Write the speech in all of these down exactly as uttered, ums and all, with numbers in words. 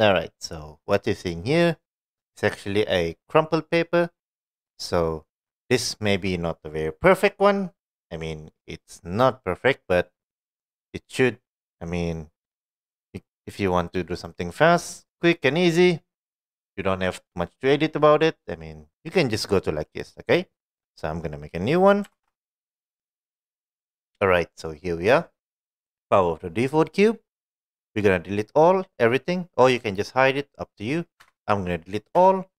Alright, so what you're seeing here is actually a crumpled paper. So this may be not a very perfect one. I mean, it's not perfect, but it should. I mean, if you want to do something fast, quick and easy, you don't have much to edit about it. I mean, you can just go to like this, okay? So I'm gonna make a new one. Alright, so here we are. Power of the default cube. We're gonna delete all, everything, or you can just hide it, up to you. I'm gonna delete all.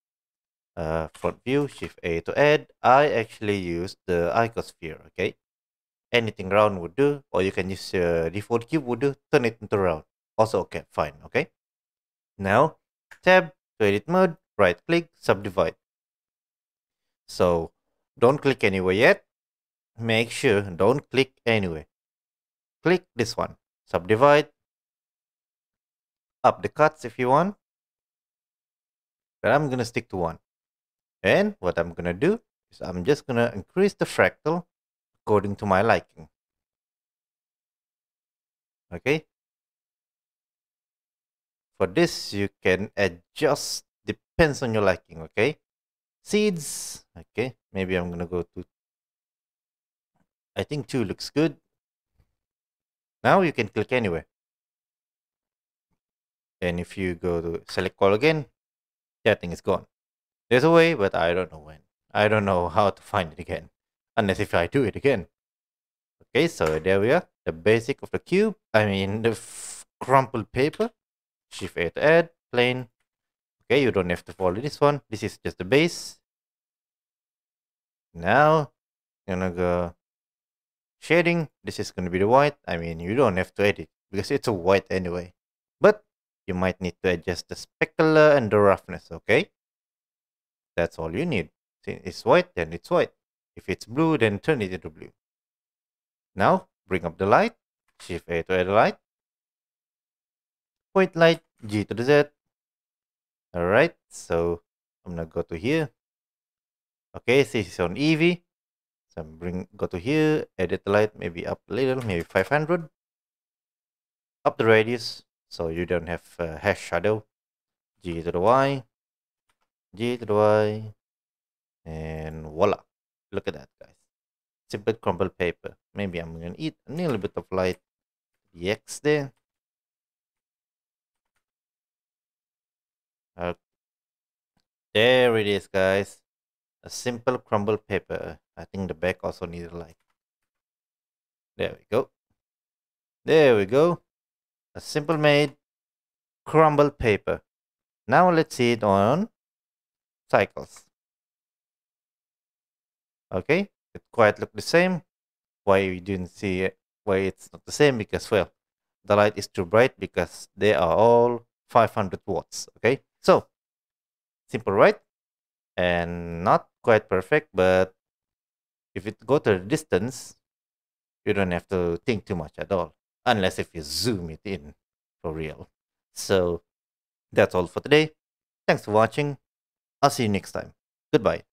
Uh, front view, shift A to add. I actually use the icosphere, okay? Anything round would do, or you can use uh, default cube would do, turn it into round. Also, okay, fine, okay? Now, tab to edit mode, right click, subdivide. So, don't click anywhere yet. Make sure, don't click anywhere. Click this one, subdivide. Up the cuts if you want, but I'm gonna stick to one. And what I'm gonna do is I'm just gonna increase the fractal according to my liking, okay? For this you can adjust, depends on your liking, okay? Seeds, okay, maybe I'm gonna go to, I think two looks good. Now you can click anywhere. And if you go to select all again, that thing is gone. There's a way, but I don't know when. I don't know how to find it again. Unless if I do it again. Okay, so there we are. The basic of the cube. I mean, the crumpled paper. Shift A to add. Plane. Okay, you don't have to follow this one. This is just the base. Now, I'm gonna go shading. This is gonna be the white. I mean, you don't have to edit because it's a white anyway. But you might need to adjust the specular and the roughness, okay? That's all you need. If it's white, then it's white. If it's blue, then turn it into blue. Now, bring up the light. Shift A to add a light. Point light, G to the Z. Alright, so I'm gonna go to here. Okay, this is on Eevee. So I'm bring, go to here, edit the light, maybe up a little, maybe five hundred. Up the radius. So you don't have uh, hash shadow. G to the Y, G to the Y, and voila. Look at that, guys. Simple crumpled paper. Maybe I'm going to eat a little bit of light. The X there. Uh, there it is, guys. A simple crumpled paper. I think the back also needed light. There we go. There we go. A simple made crumbled paper. Now let's see it on Cycles. Okay, it quite look the same. Why you didn't see it? Why it's not the same? Because, well, the light is too bright because they are all five hundred watts. Okay, so simple, right? And not quite perfect, but if it go to the distance, you don't have to think too much at all. Unless if you zoom it in for real. So that's all for today. Thanks for watching. I'll see you next time. Goodbye.